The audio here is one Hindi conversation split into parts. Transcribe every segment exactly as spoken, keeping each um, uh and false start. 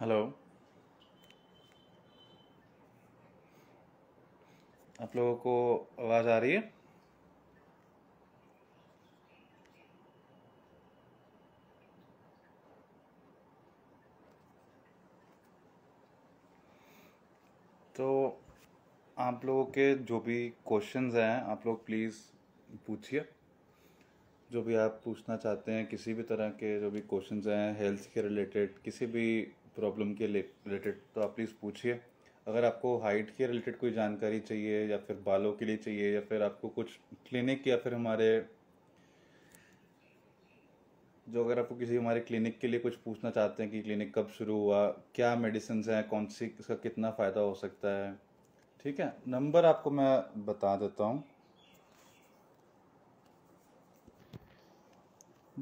हेलो, आप लोगों को आवाज़ आ रही है? तो आप लोगों के जो भी क्वेश्चंस हैं आप लोग प्लीज़ पूछिए। जो भी आप पूछना चाहते हैं, किसी भी तरह के जो भी क्वेश्चंस हैं हेल्थ के रिलेटेड, किसी भी प्रॉब्लम के रिलेटेड, तो आप प्लीज़ पूछिए। अगर आपको हाइट के रिलेटेड कोई जानकारी चाहिए, या फिर बालों के लिए चाहिए, या फिर आपको कुछ क्लिनिक, या फिर हमारे जो अगर आपको किसी हमारे क्लिनिक के लिए कुछ पूछना चाहते हैं कि क्लिनिक कब शुरू हुआ, क्या मेडिसिन हैं, कौन सी, इसका कितना फ़ायदा हो सकता है। ठीक है, नंबर आपको मैं बता देता हूँ।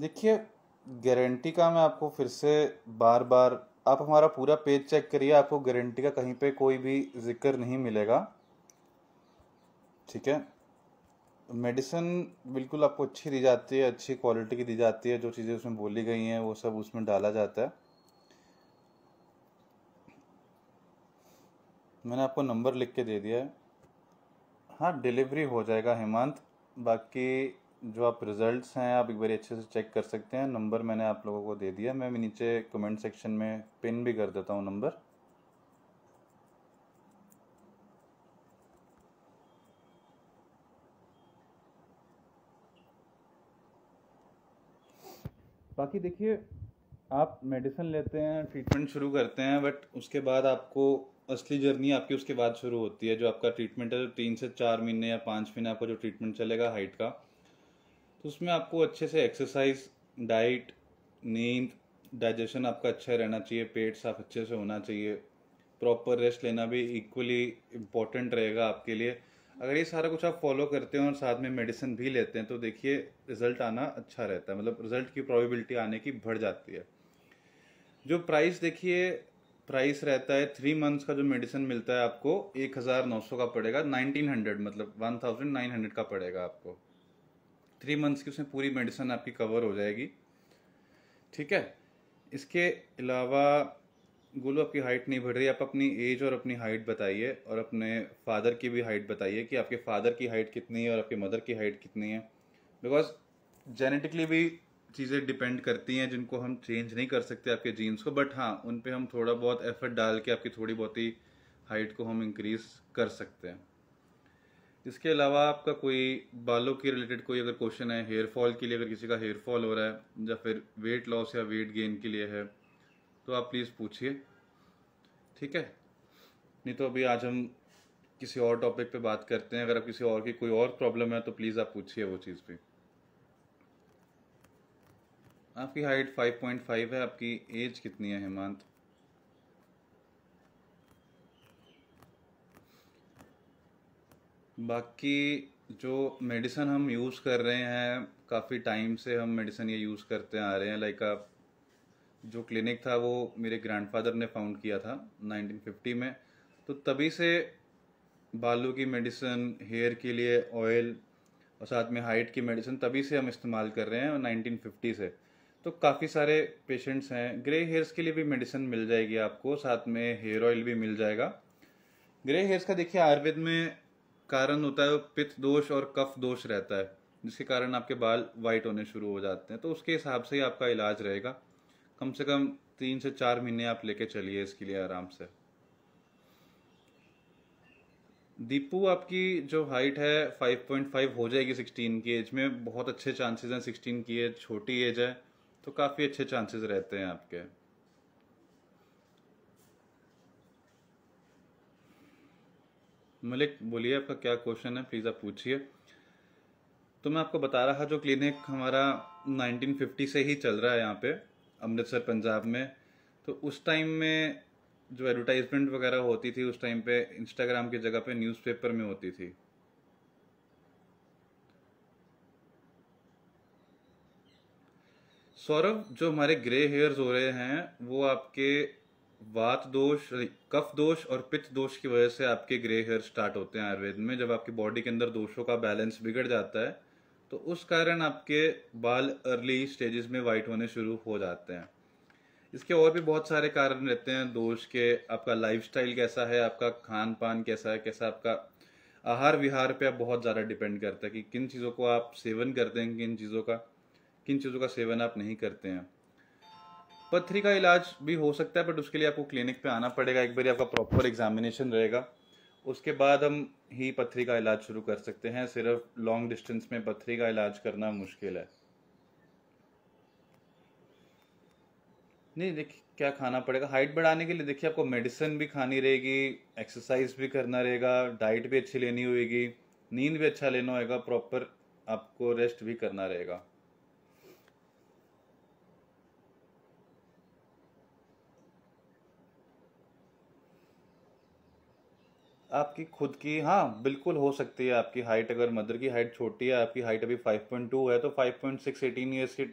देखिए, गारंटी का मैं आपको फिर से बार बार, आप हमारा पूरा पेज चेक करिए, आपको गारंटी का कहीं पे कोई भी जिक्र नहीं मिलेगा। ठीक है, मेडिसिन बिल्कुल आपको अच्छी दी जाती है, अच्छी क्वालिटी की दी जाती है। जो चीज़ें उसमें बोली गई हैं वो सब उसमें डाला जाता है। मैंने आपको नंबर लिख के दे दिया है। हाँ, डिलीवरी हो जाएगा हेमंत। बाकी जो आप रिजल्ट्स हैं आप एक बार अच्छे से चेक कर सकते हैं। नंबर मैंने आप लोगों को दे दिया, मैं नीचे कमेंट सेक्शन में पिन भी कर देता हूँ नंबर। बाकी देखिए, आप मेडिसिन लेते हैं, ट्रीटमेंट शुरू करते हैं, बट उसके बाद आपको असली जर्नी आपकी उसके बाद शुरू होती है। जो आपका ट्रीटमेंट है, तीन से चार महीने या पाँच महीने आपका जो ट्रीटमेंट चलेगा हाइट का, तो उसमें आपको अच्छे से एक्सरसाइज, डाइट, नींद, डाइजेशन आपका अच्छा रहना चाहिए, पेट साफ अच्छे से होना चाहिए, प्रॉपर रेस्ट लेना भी इक्वली इम्पॉर्टेंट रहेगा आपके लिए। अगर ये सारा कुछ आप फॉलो करते हैं और साथ में मेडिसिन भी लेते हैं, तो देखिए रिजल्ट आना अच्छा रहता है, मतलब रिजल्ट की प्रोबेबिलिटी आने की बढ़ जाती है। जो प्राइस, देखिए प्राइस रहता है, थ्री मंथ्स का जो मेडिसिन मिलता है आपको एक हज़ार नौ सौ का पड़ेगा, नाइनटीन हंड्रेड मतलब वन थाउजेंड नाइन हंड्रेड का पड़ेगा आपको। थ्री मंथ्स की उसमें पूरी मेडिसिन आपकी कवर हो जाएगी। ठीक है, इसके अलावा गोलू आपकी हाइट नहीं बढ़ रही, आप अपनी एज और अपनी हाइट बताइए, और अपने फादर की भी हाइट बताइए कि आपके फादर की हाइट कितनी है और आपके मदर की हाइट कितनी है। बिकॉज जेनेटिकली भी चीज़ें डिपेंड करती हैं जिनको हम चेंज नहीं कर सकते आपके जीन्स को, बट हाँ उन पे हम थोड़ा बहुत एफर्ट डाल के आपकी थोड़ी बहुत ही हाइट को हम इंक्रीज़ कर सकते हैं। इसके अलावा आपका कोई बालों के रिलेटेड कोई अगर क्वेश्चन है, हेयर फॉल के लिए अगर किसी का हेयर फॉल हो रहा है, या फिर वेट लॉस या वेट गेन के लिए है, तो आप प्लीज़ पूछिए। ठीक है, नहीं तो अभी आज हम किसी और टॉपिक पे बात करते हैं। अगर आप किसी और की कोई और प्रॉब्लम है तो प्लीज़ आप पूछिए वो चीज़ भी। आपकी हाइट फाइव पॉइंट फाइव है, आपकी एज कितनी है हेमंत? बाकी जो मेडिसन हम यूज़ कर रहे हैं, काफ़ी टाइम से हम मेडिसन ये यूज़ करते आ रहे हैं। लाइक आप जो क्लिनिक था वो मेरे ग्रैंडफादर ने फाउंड किया था नाइनटीन फिफ्टी में, तो तभी से बालों की मेडिसन, हेयर के लिए ऑयल और साथ में हाइट की मेडिसन तभी से हम इस्तेमाल कर रहे हैं नाइनटीन फिफ्टी से। तो काफ़ी सारे पेशेंट्स हैं। ग्रे हेयर्स के लिए भी मेडिसन मिल जाएगी आपको, साथ में हेयर ऑयल भी मिल जाएगा। ग्रे हेयर्स का देखिए आयुर्वेद में कारण होता है वो पित्त दोष और कफ दोष रहता है, जिसके कारण आपके बाल वाइट होने शुरू हो जाते हैं। तो उसके हिसाब से ही आपका इलाज रहेगा। कम से कम तीन से चार महीने आप लेके चलिए इसके लिए आराम से। दीपू, आपकी जो हाइट है फाइव पॉइंट फाइव हो जाएगी सिक्सटीन की एज में। बहुत अच्छे चांसेस हैं, सिक्सटीन की एज छोटी एज है तो काफ़ी अच्छे चांसेस रहते हैं आपके। मलिक, बोलिए आपका क्या क्वेश्चन है, प्लीज़ आप पूछिए। तो मैं आपको बता रहा, जो क्लिनिक हमारा नाइनटीन फिफ्टी से ही चल रहा है यहाँ पे अमृतसर पंजाब में, तो उस टाइम में जो एडवर्टाइजमेंट वगैरह होती थी उस टाइम पे इंस्टाग्राम की जगह पे न्यूज़पेपर में होती थी। सौरभ, जो हमारे ग्रे हेयर्स हो रहे हैं वो आपके वात दोष, कफ दोष और पित्त दोष की वजह से आपके ग्रे हेयर स्टार्ट होते हैं आयुर्वेद में। जब आपकी बॉडी के अंदर दोषों का बैलेंस बिगड़ जाता है तो उस कारण आपके बाल अर्ली स्टेजेस में वाइट होने शुरू हो जाते हैं। इसके और भी बहुत सारे कारण रहते हैं दोष के। आपका लाइफस्टाइल कैसा है, आपका खान पान कैसा है, कैसा आपका आहार विहार पे आप बहुत ज़्यादा डिपेंड करता है कि किन चीज़ों को आप सेवन करते हैं, किन चीज़ों का किन चीज़ों का सेवन आप नहीं करते हैं। पथरी का इलाज भी हो सकता है, बट उसके लिए आपको क्लिनिक पे आना पड़ेगा। एक बार आपका प्रॉपर एग्जामिनेशन रहेगा, उसके बाद हम ही पथरी का इलाज शुरू कर सकते हैं। सिर्फ लॉन्ग डिस्टेंस में पथरी का इलाज करना मुश्किल है। नहीं देखिए क्या खाना पड़ेगा हाइट बढ़ाने के लिए। देखिए आपको मेडिसिन भी खानी रहेगी, एक्सरसाइज भी करना रहेगा, डाइट भी अच्छी लेनी होगी, नींद भी अच्छा लेना होगा, प्रॉपर आपको रेस्ट भी करना रहेगा। आपकी खुद की, हाँ बिल्कुल हो सकती है आपकी हाइट। अगर मदर की हाइट छोटी है, आपकी हाइट अभी फाइव पॉइंट टू है, तो five point six eighteen years की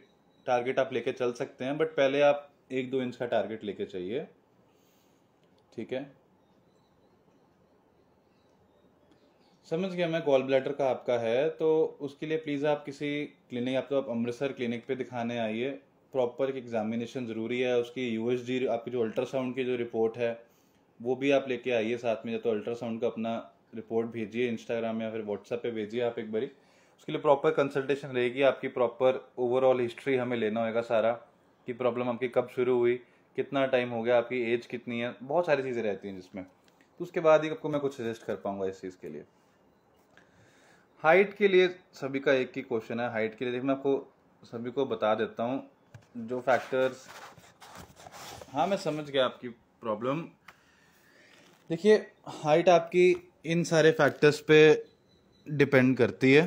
टारगेट आप लेके चल सकते हैं, बट पहले आप एक दो इंच का टारगेट लेके चाहिए। ठीक है, समझ गया मैं। गॉल ब्लैडर का आपका है तो उसके लिए प्लीज़ आप किसी क्लिनिक, आप तो आप अमृतसर क्लिनिक पे दिखाने आइए। प्रॉपर एग्जामिनेशन ज़रूरी है उसकी। यूएसजी आपकी जो अल्ट्रासाउंड की जो रिपोर्ट है वो भी आप लेके आइए साथ में। या तो अल्ट्रासाउंड का अपना रिपोर्ट भेजिए इंस्टाग्राम या फिर व्हाट्सएप पे भेजिए आप एक बारी। उसके लिए प्रॉपर कंसल्टेशन रहेगी आपकी, प्रॉपर ओवरऑल हिस्ट्री हमें लेना होगा सारा कि प्रॉब्लम आपकी कब शुरू हुई, कितना टाइम हो गया, आपकी एज कितनी है, बहुत सारी चीज़ें रहती हैं जिसमें। तो उसके बाद ही आपको मैं कुछ सजेस्ट कर पाऊंगा इस चीज़ के लिए। हाइट के लिए सभी का एक ही क्वेश्चन है। हाइट के लिए देखिए मैं आपको सभी को बता देता हूँ जो फैक्टर्स। हाँ मैं समझ गया आपकी प्रॉब्लम। देखिए हाइट आपकी इन सारे फैक्टर्स पे डिपेंड करती है।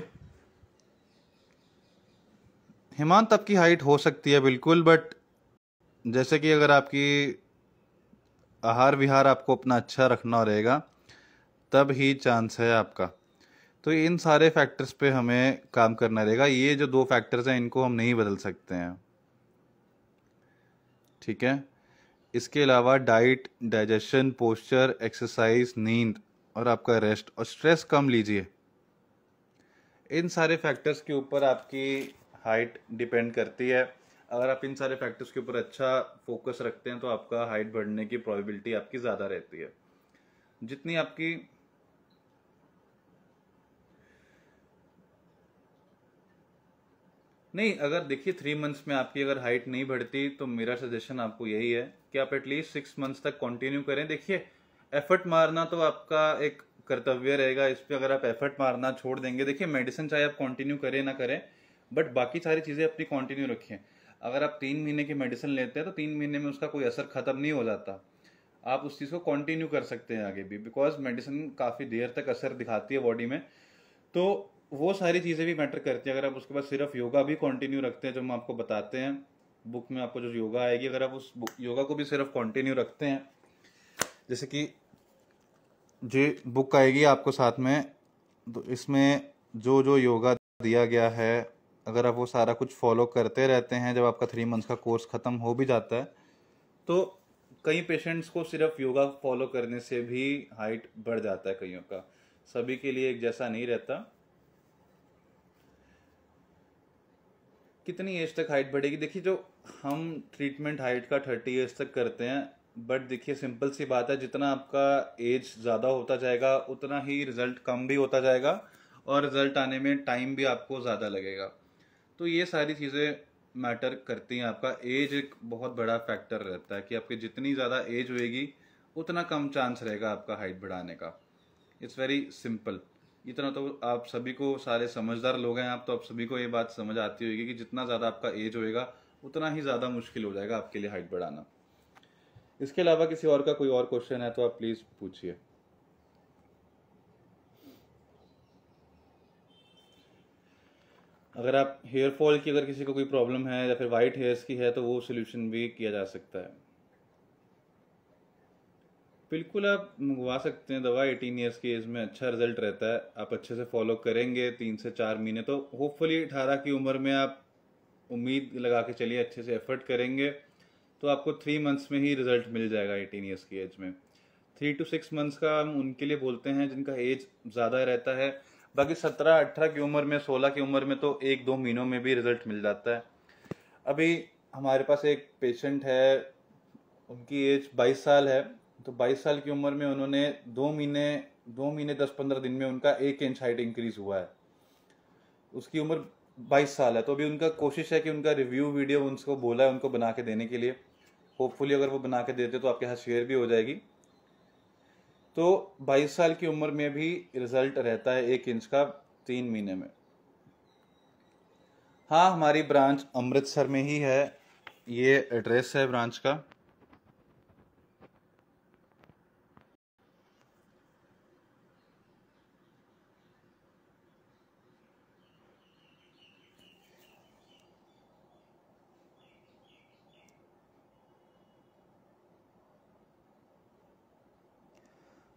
हिमांत आपकी हाइट हो सकती है बिल्कुल, बट जैसे कि अगर आपकी आहार विहार आपको अपना अच्छा रखना रहेगा तब ही चांस है आपका। तो इन सारे फैक्टर्स पे हमें काम करना रहेगा। ये जो दो फैक्टर्स हैं इनको हम नहीं बदल सकते हैं। ठीक है, इसके अलावा डाइट, डाइजेशन, पोस्चर, एक्सरसाइज, नींद और आपका रेस्ट और स्ट्रेस कम लीजिए। इन सारे फैक्टर्स के ऊपर आपकी हाइट डिपेंड करती है। अगर आप इन सारे फैक्टर्स के ऊपर अच्छा फोकस रखते हैं तो आपका हाइट बढ़ने की प्रोबेबिलिटी आपकी ज़्यादा रहती है। जितनी आपकी नहीं, अगर देखिए थ्री मंथ्स में आपकी अगर हाइट नहीं बढ़ती तो मेरा सजेशन आपको यही है कि आप एटलीस्ट सिक्स मंथ्स तक कंटिन्यू करें। देखिए एफर्ट मारना तो आपका एक कर्तव्य रहेगा, इस पर अगर आप एफर्ट मारना छोड़ देंगे, देखिए मेडिसिन चाहे आप कंटिन्यू करें ना करें बट बाकी सारी चीज़ें अपनी कंटिन्यू रखें। अगर आप तीन महीने की मेडिसिन लेते हैं तो तीन महीने में उसका कोई असर ख़त्म नहीं हो जाता, आप उस चीज़ को कंटिन्यू कर सकते हैं आगे भी, बिकॉज मेडिसिन काफ़ी देर तक असर दिखाती है बॉडी में। तो वो सारी चीज़ें भी मैटर करती हैं। अगर आप उसके बाद सिर्फ योगा भी कंटिन्यू रखते हैं जो हम आपको बताते हैं बुक में, आपको जो योगा आएगी, अगर आप उस योगा को भी सिर्फ कंटिन्यू रखते हैं, जैसे कि जो बुक आएगी आपको साथ में, तो इसमें जो जो योगा दिया गया है अगर आप वो सारा कुछ फॉलो करते रहते हैं, जब आपका थ्री मंथ्स का कोर्स ख़त्म हो भी जाता है तो कई पेशेंट्स को सिर्फ योगा फॉलो करने से भी हाइट बढ़ जाता है कईयों का। सभी के लिए एक जैसा नहीं रहता। कितनी एज तक हाइट बढ़ेगी? देखिए जो हम ट्रीटमेंट हाइट का थर्टी ईयर्स तक करते हैं, बट देखिए सिंपल सी बात है, जितना आपका एज ज़्यादा होता जाएगा उतना ही रिजल्ट कम भी होता जाएगा और रिजल्ट आने में टाइम भी आपको ज़्यादा लगेगा। तो ये सारी चीज़ें मैटर करती हैं। आपका एज एक बहुत बड़ा फैक्टर रहता है कि आपकी जितनी ज़्यादा एज होएगी उतना कम चांस रहेगा आपका हाइट बढ़ाने का। It's very simple. इतना तो आप सभी को, सारे समझदार लोग हैं आप, तो आप सभी को ये बात समझ आती होगी कि जितना ज़्यादा आपका एज होएगा उतना ही ज़्यादा मुश्किल हो जाएगा आपके लिए हाइट बढ़ाना। इसके अलावा किसी और का कोई और क्वेश्चन है तो आप प्लीज़ पूछिए। अगर आप हेयर फॉल की, अगर किसी को कोई प्रॉब्लम है या फिर वाइट हेयर्स की है तो वो सोल्यूशन भी किया जा सकता है। बिल्कुल आप मंगवा सकते हैं दवा। एटीन ईयर्स की एज में अच्छा रिजल्ट रहता है। आप अच्छे से फॉलो करेंगे तीन से चार महीने तो होपफुली अठारह की उम्र में आप उम्मीद लगा के चलिए, अच्छे से एफर्ट करेंगे तो आपको थ्री मंथ्स में ही रिजल्ट मिल जाएगा एटीन ईयर्स की एज में। थ्री टू सिक्स मंथ्स का हम उनके लिए बोलते हैं जिनका एज ज़्यादा रहता है। बाकी सत्रह अठारह की उम्र में, सोलह की उम्र में तो एक दो महीनों में भी रिजल्ट मिल जाता है। अभी हमारे पास एक पेशेंट है उनकी एज बाईस साल है, तो बाईस साल की उम्र में उन्होंने दो महीने दो महीने दस पंद्रह दिन में उनका एक इंच हाइट इंक्रीज हुआ है। उसकी उम्र बाईस साल है, तो अभी उनका कोशिश है कि उनका रिव्यू वीडियो उनको बोला है उनको बना के देने के लिए। होपफुली अगर वो बना के देते तो आपके साथ शेयर भी हो जाएगी। तो बाईस साल की उम्र में भी रिजल्ट रहता है एक इंच का तीन महीने में। हाँ, हमारी ब्रांच अमृतसर में ही है, ये एड्रेस है ब्रांच का।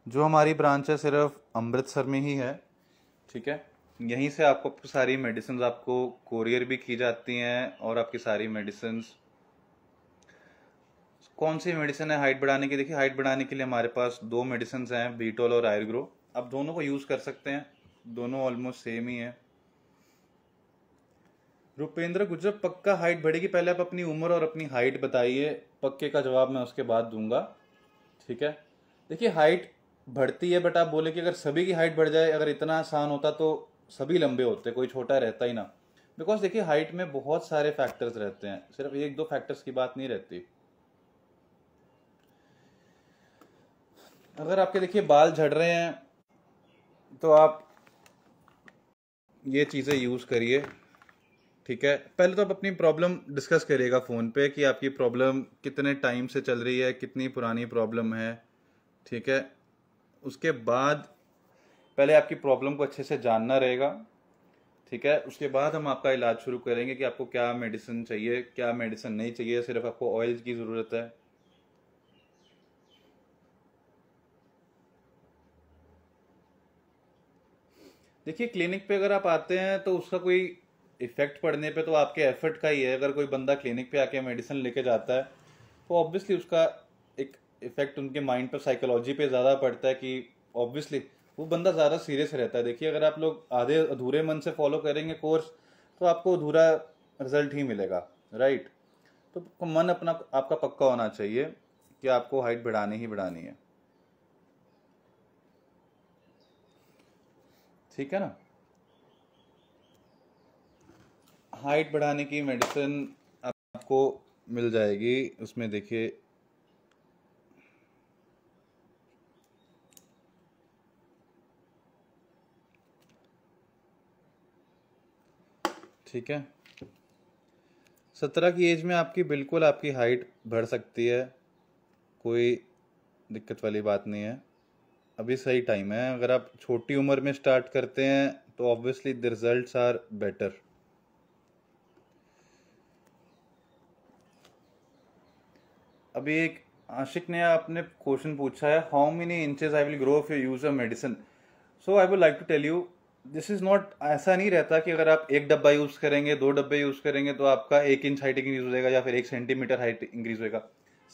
जो हमारी ब्रांच है सिर्फ अमृतसर में ही है, ठीक है। यहीं से आपको सारी मेडिसिन आपको कोरियर भी की जाती हैं, और आपकी सारी मेडिसिन। कौन सी मेडिसिन है हाइट बढ़ाने की? देखिए, हाइट बढ़ाने के लिए हमारे पास दो मेडिसिन हैं, बीटोल और आयरग्रो। आप दोनों को यूज़ कर सकते हैं, दोनों ऑलमोस्ट सेम ही है। रुपेंद्र गुर्जर, पक्का हाइट बढ़ेगी? पहले आप अपनी उम्र और अपनी हाइट बताइए, पक्के का जवाब मैं उसके बाद दूंगा, ठीक है। देखिए, हाइट बढ़ती है, बट आप बोले कि अगर सभी की हाइट बढ़ जाए, अगर इतना आसान होता तो सभी लंबे होते, कोई छोटा रहता ही ना। बिकॉज देखिए, हाइट में बहुत सारे फैक्टर्स रहते हैं, सिर्फ एक दो फैक्टर्स की बात नहीं रहती। अगर आपके देखिए बाल झड़ रहे हैं तो आप ये चीज़ें यूज़ करिए, ठीक है। पहले तो आप अपनी प्रॉब्लम डिस्कस करिएगा फ़ोन पे कि आपकी प्रॉब्लम कितने टाइम से चल रही है, कितनी पुरानी प्रॉब्लम है, ठीक है। उसके बाद पहले आपकी प्रॉब्लम को अच्छे से जानना रहेगा, ठीक है। उसके बाद हम आपका इलाज शुरू करेंगे कि आपको क्या मेडिसिन चाहिए, क्या मेडिसिन नहीं चाहिए, सिर्फ आपको ऑयल की ज़रूरत है। देखिए, क्लिनिक पे अगर आप आते हैं तो उसका कोई इफ़ेक्ट पड़ने पे तो आपके एफर्ट का ही है। अगर कोई बंदा क्लिनिक पे आके मेडिसिन लेके जाता है तो ऑब्वियसली उसका एक इफेक्ट उनके माइंड पर, साइकोलॉजी पे ज़्यादा पड़ता है कि ऑब्वियसली वो बंदा ज़्यादा सीरियस रहता है। देखिए, अगर आप लोग आधे अधूरे मन से फॉलो करेंगे कोर्स तो आपको अधूरा रिजल्ट ही मिलेगा, राइट। तो मन अपना आपका पक्का होना चाहिए कि आपको हाइट बढ़ानी ही बढ़ानी है, ठीक है ना। हाइट बढ़ाने की मेडिसिन आपको मिल जाएगी, उसमें देखिए ठीक है। सत्रह की एज में आपकी बिल्कुल आपकी हाइट बढ़ सकती है, कोई दिक्कत वाली बात नहीं है, अभी सही टाइम है। अगर आप छोटी उम्र में स्टार्ट करते हैं तो obviously the results are better. अभी एक आशिक ने आपने क्वेश्चन पूछा है, how many inches I will grow if you use a medicine. So I would like to tell you this is not, ऐसा नहीं रहता कि अगर आप एक डब्बा यूज़ करेंगे, दो डब्बे यूज़ करेंगे तो आपका एक इंच हाइट इंक्रीज हो जाएगा या फिर एक सेंटीमीटर हाइट इंक्रीज होगा।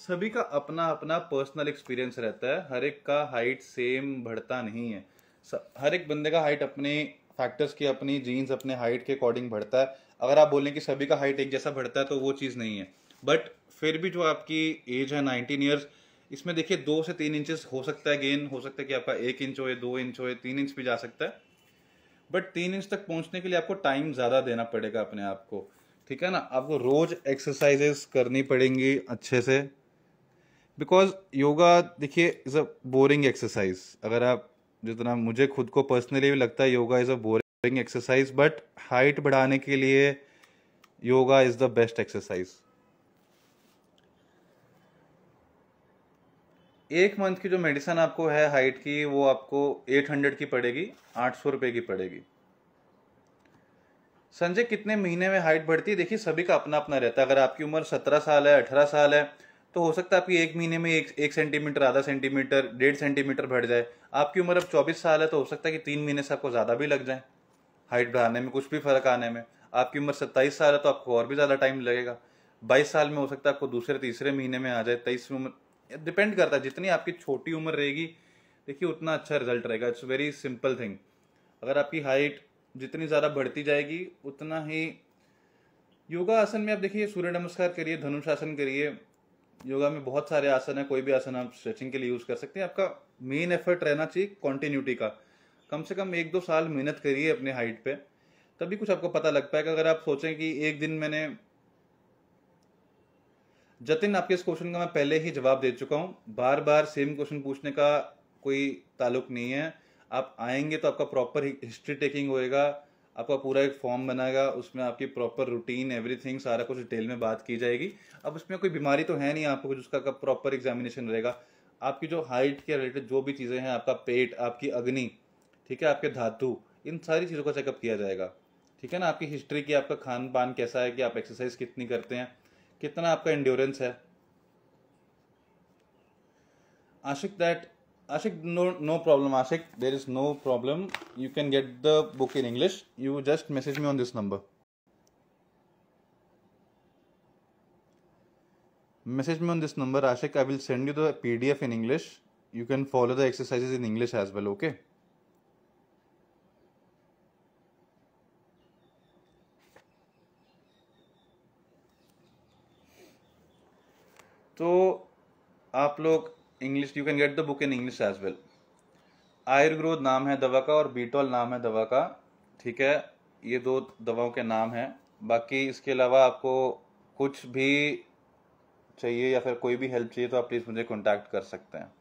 सभी का अपना अपना पर्सनल एक्सपीरियंस रहता है, हर एक का हाइट सेम बढ़ता नहीं है। हर एक बंदे का हाइट अपने फैक्टर्स की, अपनी जीन्स, अपने हाइट के अकॉर्डिंग बढ़ता है। अगर आप बोलें कि सभी का हाइट एक जैसा बढ़ता है तो वो चीज़ नहीं है। बट फिर भी जो आपकी एज है नाइनटीन ईयर्स, इसमें देखिए दो से तीन इंचेस हो सकता है गेन, हो सकता है कि आपका एक इंच हो, दो इंच हो, तीन इंच भी जा सकता है। बट तीन इंच तक पहुंचने के लिए आपको टाइम ज़्यादा देना पड़ेगा अपने आप को, ठीक है ना। आपको रोज एक्सरसाइजेस करनी पड़ेंगी अच्छे से, बिकॉज योगा देखिए इज़ अ बोरिंग एक्सरसाइज। अगर आप जितना, मुझे खुद को पर्सनली भी लगता है yoga is a boring exercise, but height बढ़ाने के लिए yoga is the best exercise. एक मंथ की जो मेडिसिन आपको है हाइट की, वो आपको आठ सौ की पड़ेगी, आठ सौ रुपये की पड़ेगी। संजय, कितने महीने में हाइट बढ़ती है? देखिए, सभी का अपना अपना रहता है। अगर आपकी उम्र सत्रह साल है, अठारह साल है, तो हो सकता है आपकी एक महीने में एक, एक सेंटीमीटर, आधा सेंटीमीटर, डेढ़ सेंटीमीटर बढ़ जाए। आपकी उम्र अब चौबीस साल है तो हो सकता है कि तीन महीने से आपको ज़्यादा भी लग जाए हाइट बढ़ाने में, कुछ भी फर्क आने में। आपकी उम्र सत्ताईस साल है तो आपको और भी ज़्यादा टाइम लगेगा। बाईस साल में हो सकता है आपको दूसरे तीसरे महीने में आ जाए। तेईस उम्र डिपेंड करता है, जितनी आपकी छोटी उम्र रहेगी देखिए उतना अच्छा रिजल्ट रहेगा। It's very simple thing. अगर आपकी हाइट जितनी ज़्यादा बढ़ती जाएगी उतना ही। योगा आसन में आप देखिए सूर्य नमस्कार करिए, धनुष आसन करिए, योगा में बहुत सारे आसन है, कोई भी आसन आप स्ट्रेचिंग के लिए यूज कर सकते हैं। आपका मेन एफर्ट रहना चाहिए कॉन्टिन्यूटी का, कम से कम एक दो साल मेहनत करिए अपने हाइट पे, तभी कुछ आपको पता लग पाएगा। अगर आप सोचें कि एक दिन मैंने, जतिन आपके इस क्वेश्चन का मैं पहले ही जवाब दे चुका हूँ, बार बार सेम क्वेश्चन पूछने का कोई ताल्लुक नहीं है। आप आएंगे तो आपका प्रॉपर हिस्ट्री टेकिंग होएगा, आपका पूरा एक फॉर्म बनाएगा, उसमें आपकी प्रॉपर रूटीन एवरीथिंग सारा कुछ डिटेल में बात की जाएगी। अब उसमें कोई बीमारी तो है नहीं आपको, कुछ उसका प्रॉपर एग्जामिनेशन रहेगा। आपकी जो हाइट के रिलेटेड जो भी चीज़ें हैं, आपका पेट, आपकी अग्नि, ठीक है, आपके धातु, इन सारी चीज़ों का चेकअप किया जाएगा, ठीक है ना। आपकी हिस्ट्री की, आपका खान पान कैसा है, कि आप एक्सरसाइज कितनी करते हैं, कितना आपका एंड्योरेंस है। Ashik that Ashik, no, no problem, Ashik. There is no problem. You can get the book in English. You just message me on this number. Message me on this number, Ashik. I will send you the P D F in English. You can follow the exercises in English as well, okay? So, आप लोग English, you can get the book in English as well. Ayurgro नाम है दवा का और बीटोल नाम है दवा का, ठीक है, ये दो दवाओं के नाम हैं। बाकी इसके अलावा आपको कुछ भी चाहिए या फिर कोई भी हेल्प चाहिए तो आप प्लीज़ मुझे कॉन्टैक्ट कर सकते हैं,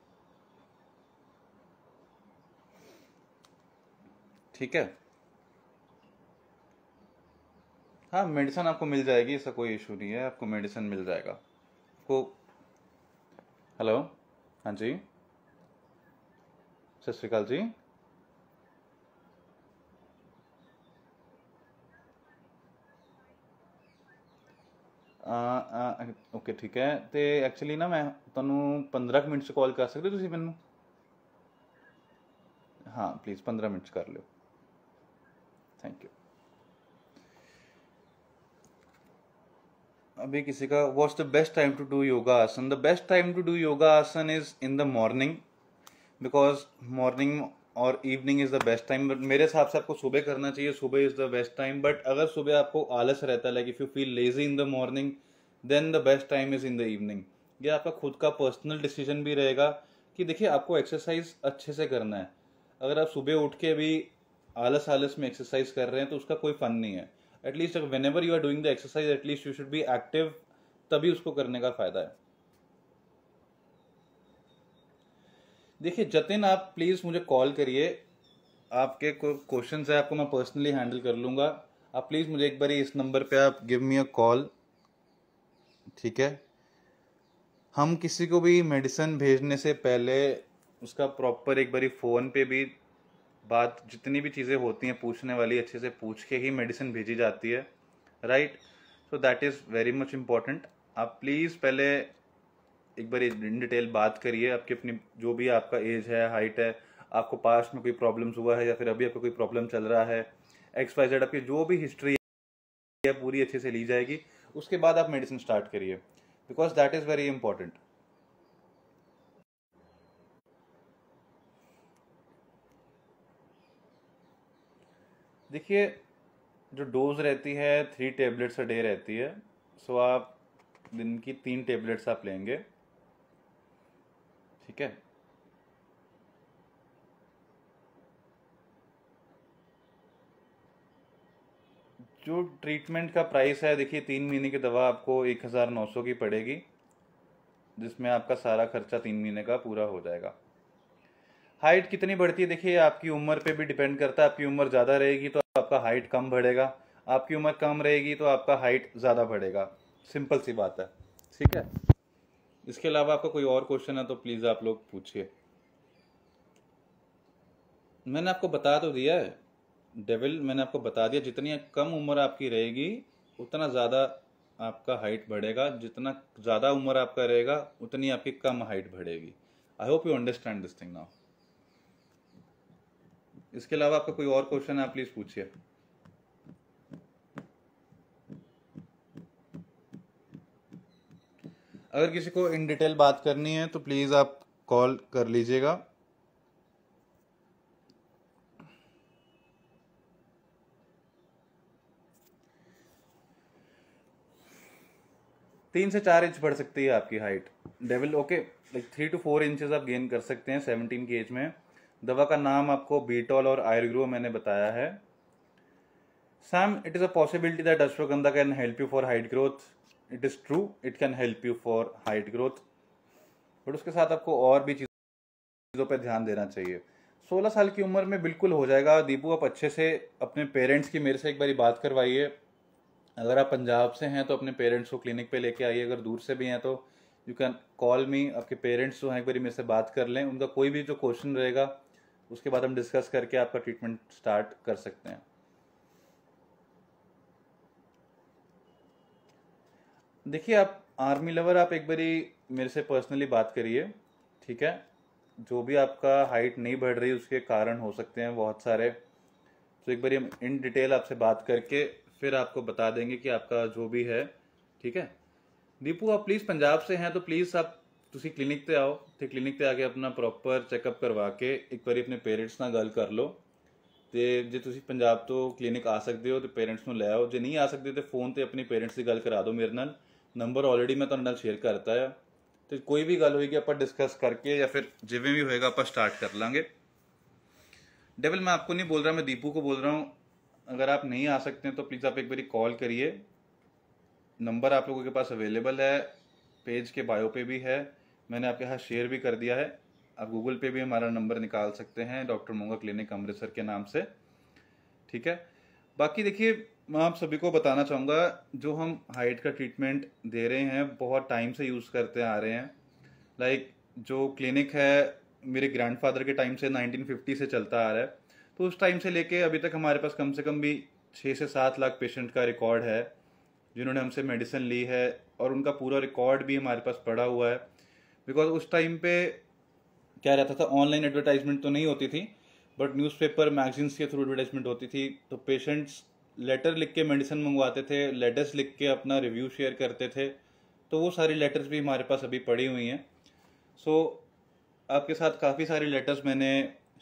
ठीक है। हाँ, मेडिसिन आपको मिल जाएगी, इसका कोई इशू नहीं है, आपको मेडिसिन मिल जाएगा आपको। हेलो, हाँ जी, सत श्री अकाल जी। ओके ठीक है, तो एक्चुअली ना मैं तनु पंद्रह मिनट से कॉल कर सकते हो तुम मैनू? हाँ प्लीज़ पंद्रह मिनट कर लो, थैंक यू। अभी किसी का, what's the best time to do yoga asana? The best time to do yoga asana is in the morning, because morning और evening is the best time. But मेरे हिसाब से आपको सुबह करना चाहिए, सुबह is the best time. But अगर सुबह आपको आलस रहता है, like if you feel lazy in the morning, then the best time is in the evening. ये आपका खुद का पर्सनल डिसीजन भी रहेगा कि देखिए आपको एक्सरसाइज अच्छे से करना है। अगर आप सुबह उठ के भी आलस आलस में एक्सरसाइज कर रहे हैं तो उसका कोई फन नहीं है। At least whenever you are doing the exercise, at least you should be active, तभी उसको करने का फायदा है। देखिए जतिन, आप प्लीज मुझे कॉल करिए, आपके क्वेश्चंस है आपको मैं पर्सनली हैंडल कर लूंगा। आप प्लीज मुझे एक बार इस नंबर पे आप गिव मी अ कॉल, ठीक है। हम किसी को भी मेडिसिन भेजने से पहले उसका प्रॉपर एक बारी फोन पे भी बात, जितनी भी चीज़ें होती हैं पूछने वाली, अच्छे से पूछ के ही मेडिसिन भेजी जाती है, right. So that is very much important. आप प्लीज़ पहले एक बार इन डिटेल बात करिए, आपकी अपनी जो भी आपका एज है, हाइट है, आपको पास्ट में कोई प्रॉब्लम्स हुआ है या फिर अभी आपको कोई प्रॉब्लम चल रहा है, एक्स वाई जेड, आपकी जो भी हिस्ट्री है पूरी अच्छे से ली जाएगी। उसके बाद आप मेडिसिन स्टार्ट करिए, because that is very important. देखिए जो डोज रहती है थ्री टेबलेट्स अ डे रहती है, सो आप दिन की तीन टेबलेट्स आप लेंगे, ठीक है। जो ट्रीटमेंट का प्राइस है, देखिए तीन महीने की दवा आपको एक हज़ार नौ सौ की पड़ेगी, जिसमें आपका सारा खर्चा तीन महीने का पूरा हो जाएगा। हाइट कितनी बढ़ती है, देखिए आपकी उम्र पे भी डिपेंड करता है। आपकी उम्र ज़्यादा रहेगी तो आपका हाइट कम बढ़ेगा, आपकी उम्र कम रहेगी तो आपका हाइट ज़्यादा बढ़ेगा, सिंपल सी बात है, ठीक है। इसके अलावा आपका कोई और क्वेश्चन है तो प्लीज़ आप लोग पूछिए। मैंने आपको बता तो दिया है डेविल, मैंने आपको बता दिया जितनी कम उम्र आपकी रहेगी उतना ज़्यादा आपका हाइट बढ़ेगा, जितना ज़्यादा उम्र आपका रहेगा उतनी आपकी कम हाइट बढ़ेगी। I hope you understand this thing now. इसके अलावा आपका कोई और क्वेश्चन है आप प्लीज पूछिए। अगर किसी को इन डिटेल बात करनी है तो प्लीज आप कॉल कर लीजिएगा। तीन से चार इंच बढ़ सकती है आपकी हाइट। डेवल okay like three to four inches आप गेन कर सकते हैं सेवनटीन की एज में। दवा का नाम आपको बीटॉल और आयरग्रो मैंने बताया है। Sam, it is a possibility that ashwagandha can help you for height growth. It is true, it can help you for height growth, but उसके साथ आपको और भी चीज़ों पर ध्यान देना चाहिए। सोलह साल की उम्र में बिल्कुल हो जाएगा। दीपू, आप अच्छे से अपने पेरेंट्स की मेरे से एक बारी बात करवाइए। अगर आप पंजाब से हैं तो अपने पेरेंट्स को क्लिनिक पे लेके आइए, अगर दूर से भी हैं तो यू कैन कॉल मी। आपके पेरेंट्स जो हैं एक बारी मेरे से बात कर लें, उनका कोई भी जो क्वेश्चन रहेगा उसके बाद हम डिस्कस करके आपका ट्रीटमेंट स्टार्ट कर सकते हैं। देखिए, आप आर्मी लवर, आप एक बारी मेरे से पर्सनली बात करिए, ठीक है। जो भी आपका हाइट नहीं बढ़ रही उसके कारण हो सकते हैं बहुत सारे, तो एक बार हम इन डिटेल आपसे बात करके फिर आपको बता देंगे कि आपका जो भी है, ठीक है। दीपू, आप प्लीज़ पंजाब से हैं तो प्लीज़ आप तुसी क्लिनिक पे आओ, तो क्लिनिक पे आके अपना प्रॉपर चेकअप करवा के एक बार अपने पेरेंट्स नाल गल कर लो। तो जे तुसी पंजाब तो क्लिनिक आ सकते हो तो पेरेंट्स में ले आओ, जे नहीं आ सकते तो फोन पर अपने पेरेंट्स की गल करा दो मेरे नाल। नंबर ऑलरेडी मैं तुहाडे नाल शेयर करता है, तो कोई भी गल होगी आप डिस्कस करके या फिर जिवें भी होएगा आप स्टार्ट कर लांगे। डेवल, मैं आपको नहीं बोल रहा, मैं दीपू को बोल रहा हूँ। अगर आप नहीं आ सकते हैं तो प्लीज़ आप एक बारी कॉल करिए। नंबर आप लोगों के पास अवेलेबल है, पेज के बायो पे भी है, मैंने आपके यहाँ शेयर भी कर दिया है। आप गूगल पे भी हमारा नंबर निकाल सकते हैं, डॉक्टर मोंगा क्लिनिक अमृतसर के नाम से, ठीक है। बाकी देखिए, मैं आप सभी को बताना चाहूँगा, जो हम हाइट का ट्रीटमेंट दे रहे हैं बहुत टाइम से यूज़ करते आ रहे हैं। लाइक जो क्लिनिक है मेरे ग्रैंडफादर के टाइम से नाइनटीन फिफ्टी से चलता आ रहा है, तो उस टाइम से लेके अभी तक हमारे पास कम से कम भी छः से सात लाख पेशेंट का रिकॉर्ड है जिन्होंने हमसे मेडिसिन ली है, और उनका पूरा रिकॉर्ड भी हमारे पास पड़ा हुआ है। बिकॉज उस टाइम पर क्या रहता था, ऑनलाइन एडवर्टाइजमेंट तो नहीं होती थी, बट न्यूज़पेपर मैगजीन्स के थ्रू एडवर्टाइजमेंट होती थी। तो पेशेंट्स लेटर लिख के मेडिसिन मंगवाते थे, लेटर्स लिख के अपना रिव्यू शेयर करते थे, तो वो सारी लेटर्स भी हमारे पास अभी पड़ी हुई हैं। सो so, आपके साथ काफ़ी सारी लेटर्स मैंने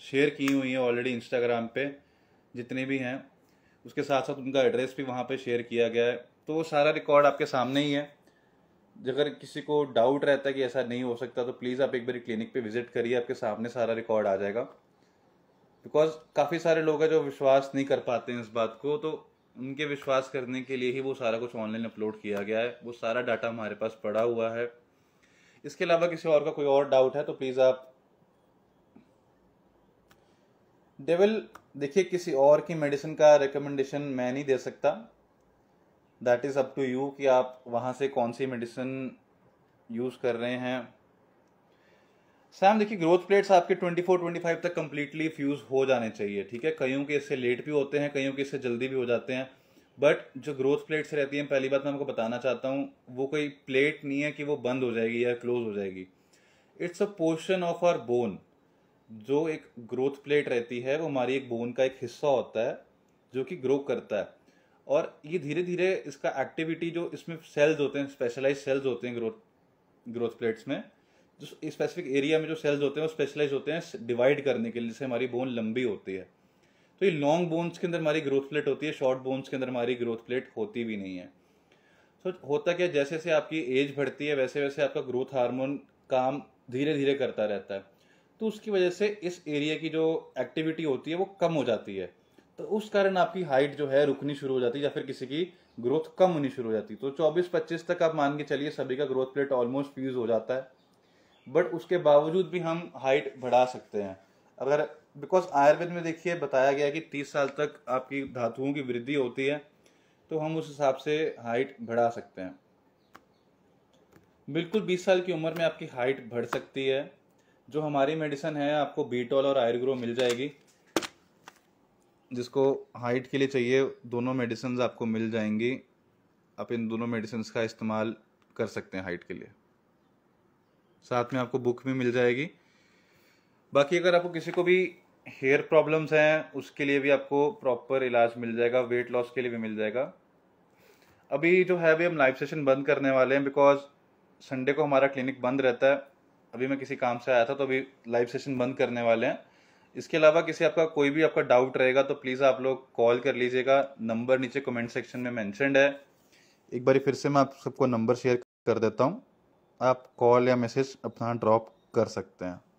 शेयर की हुई हैं ऑलरेडी इंस्टाग्राम पे जितने भी हैं, उसके साथ साथ उनका एड्रेस भी वहाँ पे शेयर किया गया है। तो वो सारा रिकॉर्ड आपके सामने ही है। अगर किसी को डाउट रहता है कि ऐसा नहीं हो सकता तो प्लीज़ आप एक बार क्लिनिक पर विजिट करिए, आपके सामने सारा रिकॉर्ड आ जाएगा। बिकॉज काफ़ी सारे लोग हैं जो विश्वास नहीं कर पाते हैं इस बात को, तो उनके विश्वास करने के लिए ही वो सारा कुछ ऑनलाइन अपलोड किया गया है। वो सारा डाटा हमारे पास पड़ा हुआ है। इसके अलावा किसी और का कोई और डाउट है तो प्लीज़ आप डेवल देखिए, किसी और की मेडिसिन का रिकमेंडेशन मैं नहीं दे सकता। That is up to you कि आप वहाँ से कौन सी मेडिसिन यूज़ कर रहे हैं। सैम, देखिए, ग्रोथ प्लेट्स आपके ट्वेंटी फोर ट्वेंटी फाइव तक कम्प्लीटली फ्यूज़ हो जाने चाहिए, ठीक है। कईयों के इससे लेट भी होते हैं, कईयों के इससे जल्दी भी हो जाते हैं, बट जो ग्रोथ प्लेट्स रहती हैं, पहली बात मैं आपको बताना चाहता हूँ, वो कोई प्लेट नहीं है कि वो बंद हो जाएगी या क्लोज हो जाएगी। It's a portion of our bone. जो एक ग्रोथ प्लेट रहती है वो हमारी एक बोन का एक हिस्सा होता है जो कि ग्रो करता है, और ये धीरे धीरे इसका एक्टिविटी, जो इसमें सेल्स होते हैं, स्पेशलाइज सेल्स होते हैं ग्रोथ ग्रोथ प्लेट्स में, जो स्पेसिफिक एरिया में जो सेल्स होते हैं वो स्पेशलाइज होते हैं डिवाइड करने के लिए, जिससे हमारी बोन लंबी होती है। तो ये लॉन्ग बोन्स के अंदर हमारी ग्रोथ प्लेट होती है, शॉर्ट बोन्स के अंदर हमारी ग्रोथ प्लेट होती भी नहीं है। तो होता क्या, जैसे जैसे आपकी एज बढ़ती है वैसे वैसे आपका ग्रोथ हार्मोन काम धीरे धीरे करता रहता है, तो उसकी वजह से इस एरिया की जो एक्टिविटी होती है वो कम हो जाती है। तो उस कारण आपकी हाइट जो है रुकनी शुरू हो जाती है या फिर किसी की ग्रोथ कम होनी शुरू हो जाती है। तो चौबीस पच्चीस तक आप मान के चलिए सभी का ग्रोथ प्लेट ऑलमोस्ट फ्यूज हो जाता है, बट उसके बावजूद भी हम हाइट बढ़ा सकते हैं अगर, बिकॉज आयुर्वेद में देखिए बताया गया है कि तीस साल तक आपकी धातुओं की वृद्धि होती है, तो हम उस हिसाब से हाइट बढ़ा सकते हैं। बिल्कुल बीस साल की उम्र में आपकी हाइट बढ़ सकती है। जो हमारी मेडिसिन है आपको बीटॉल और आयरग्रो मिल जाएगी, जिसको हाइट के लिए चाहिए दोनों मेडिसिन आपको मिल जाएंगी। आप इन दोनों मेडिसिन का इस्तेमाल कर सकते हैं हाइट के लिए, साथ में आपको बुक भी मिल जाएगी। बाकी अगर आपको किसी को भी हेयर प्रॉब्लम्स हैं उसके लिए भी आपको प्रॉपर इलाज मिल जाएगा, वेट लॉस के लिए भी मिल जाएगा। अभी जो है, अभी हम लाइव सेशन बंद करने वाले हैं बिकॉज संडे को हमारा क्लिनिक बंद रहता है। अभी मैं किसी काम से आया था तो अभी लाइव सेशन बंद करने वाले हैं। इसके अलावा किसी आपका कोई भी आपका डाउट रहेगा तो प्लीज़ आप लोग कॉल कर लीजिएगा। नंबर नीचे कमेंट सेक्शन में मैंशनड है। एक बार फिर से मैं आप सबको नंबर शेयर कर देता हूँ। आप कॉल या मैसेज अपना ड्रॉप कर सकते हैं।